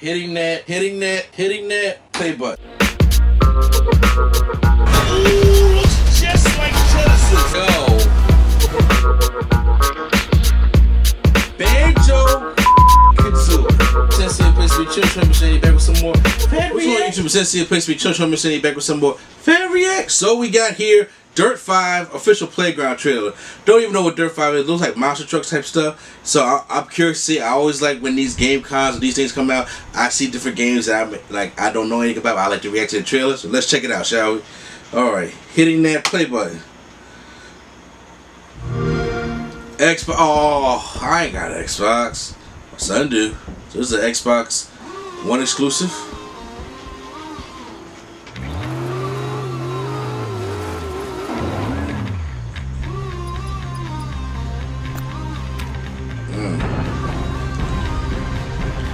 Hitting that play button. Ooh, looks just like Genesis. Yo. Banjo Kazooie. Sensei Place to be Children, I'm back with some more. What's on YouTube? Sensei Place to be Children, I'm back with some more. Fairy X. So we got here Dirt 5 official playground trailer. Don't even know what Dirt 5 is. It looks like monster trucks type stuff. So I'm curious to see. I always like when these game cons or these things come out, I see different games that I don't know anything about, but I like to react to the trailer. So let's check it out, shall we? Alright, hitting that play button. Xbox. Oh, I ain't got an Xbox. My son do. So this is an Xbox One exclusive.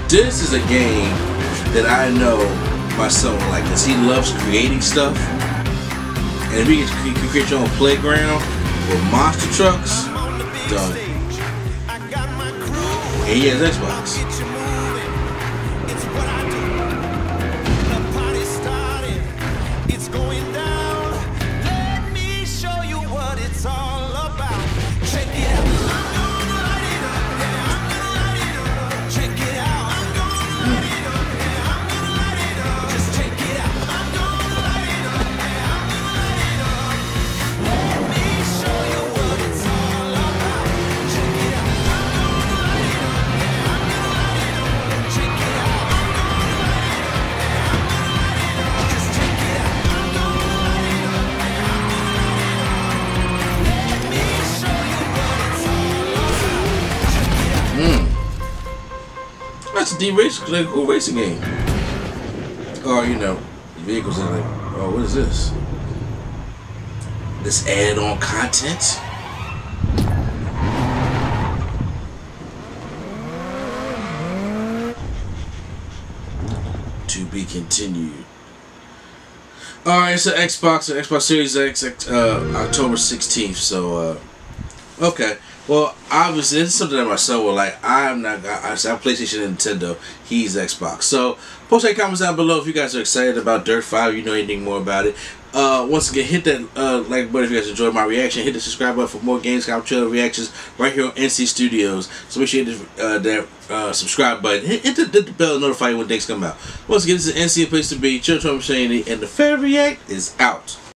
This is a game that I know my son will like, because he loves creating stuff. And if you can create your own playground with monster trucks, done. And he has Xbox. That's a cool racing game. Oh, you know, vehicles are like, oh, what is this? This add-on content? To be continued. Alright, so Xbox Series X, October 16th, so, okay. Well, obviously, this is something that my son will like. I'm PlayStation and Nintendo. He's Xbox. So, post any comments down below if you guys are excited about Dirt 5. You know anything more about it. Once again, hit that like button if you guys enjoyed my reaction. Hit the subscribe button for more Gamescom trailer reactions right here on NC Studios. So make sure you hit that subscribe button. Hit the bell to notify you when things come out. Once again, this is NC, a place to be. Children, Shady, and the Fairy Act is out.